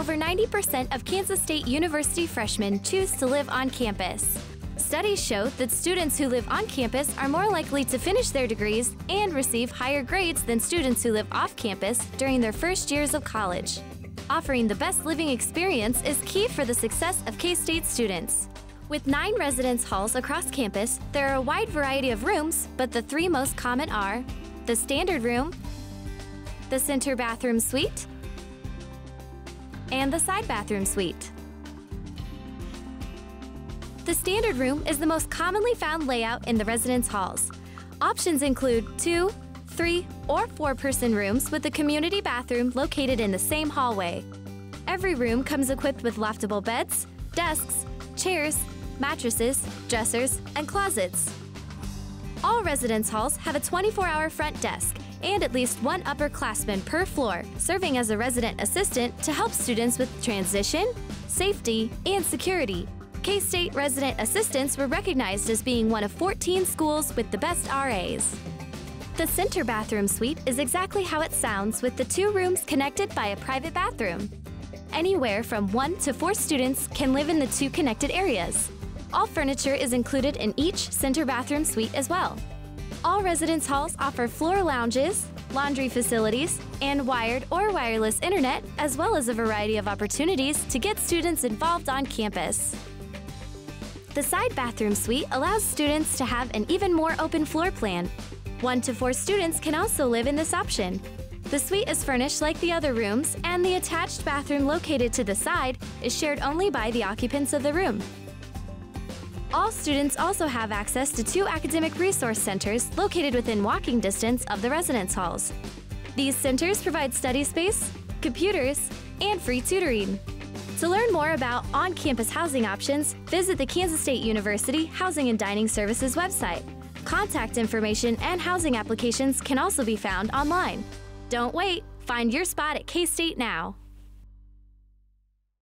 Over 90% of Kansas State University freshmen choose to live on campus. Studies show that students who live on campus are more likely to finish their degrees and receive higher grades than students who live off campus during their first years of college. Offering the best living experience is key for the success of K-State students. With 9 residence halls across campus, there are a wide variety of rooms, but the 3 most common are the standard room, the center bathroom suite, and the side bathroom suite. The standard room is the most commonly found layout in the residence halls. Options include 2, 3, or 4-person rooms with a community bathroom located in the same hallway. Every room comes equipped with loftable beds, desks, chairs, mattresses, dressers, and closets. All residence halls have a 24-hour front desk and at least 1 upperclassman per floor, serving as a resident assistant to help students with transition, safety, and security. K-State resident assistants were recognized as being one of 14 schools with the best RAs. The center bathroom suite is exactly how it sounds, with the 2 rooms connected by a private bathroom. Anywhere from 1 to 4 students can live in the 2 connected areas. All furniture is included in each center bathroom suite as well. All residence halls offer floor lounges, laundry facilities, and wired or wireless internet, as well as a variety of opportunities to get students involved on campus. The side bathroom suite allows students to have an even more open floor plan. 1 to 4 students can also live in this option. The suite is furnished like the other rooms, and the attached bathroom located to the side is shared only by the occupants of the room. All students also have access to 2 academic resource centers located within walking distance of the residence halls. These centers provide study space, computers, and free tutoring. To learn more about on-campus housing options, visit the Kansas State University Housing and Dining Services website. Contact information and housing applications can also be found online. Don't wait, find your spot at K-State now.